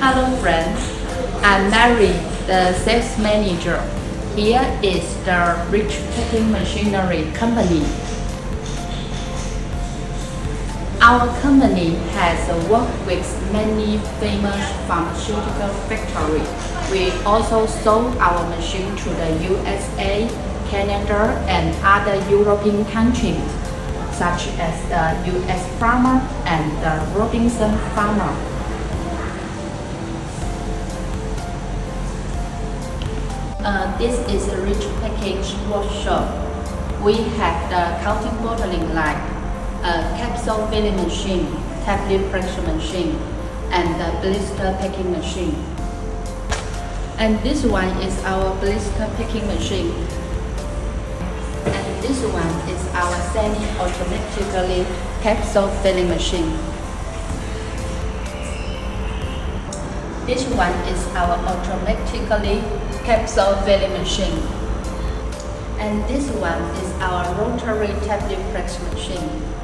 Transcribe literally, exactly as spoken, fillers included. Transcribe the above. Hello friends, I'm Mary, the sales manager. Here is the Rich Packing Machinery Company. Our company has worked with many famous pharmaceutical factories. We also sold our machine to the U S A, Canada, and other European countries, such as the U S Pharma and the Robinson Pharma. Uh, this is a Rich Package workshop. We have the coating bottling line, a capsule filling machine, tablet pressure machine, and the blister packing machine. And this one is our blister packing machine. And this one is our semi-automatically capsule filling machine. This one is our automatically capsule filling machine. And this one is our rotary tablet press machine.